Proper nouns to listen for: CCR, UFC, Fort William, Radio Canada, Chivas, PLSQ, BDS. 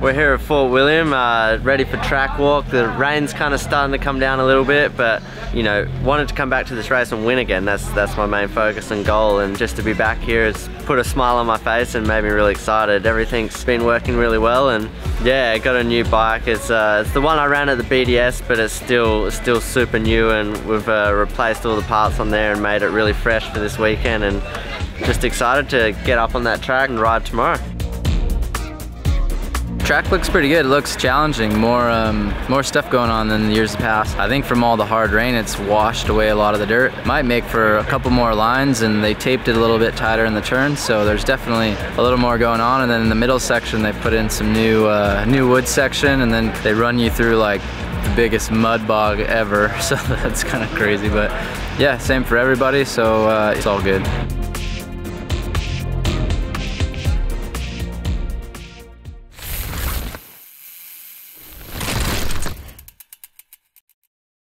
We're here at Fort William, ready for track walk. The rain's kind of starting to come down a little bit, but you know, wanted to come back to this race and win again. That's my main focus and goal, and just to be back here has put a smile on my face and made me really excited. Everything's been working really well, and yeah, I got a new bike. It's the one I ran at the BDS, but it's still super new, and we've replaced all the parts on there and made it really fresh for this weekend, and just excited to get up on that track and ride tomorrow. Track looks pretty good. It looks challenging. More stuff going on than the years past. I think from all the hard rain, it's washed away a lot of the dirt. Might make for a couple more lines, and they taped it a little bit tighter in the turn, so there's definitely a little more going on. And then in the middle section, they put in some new wood section, and then they run you through like the biggest mud bog ever. So that's kind of crazy, but yeah, same for everybody. So it's all good.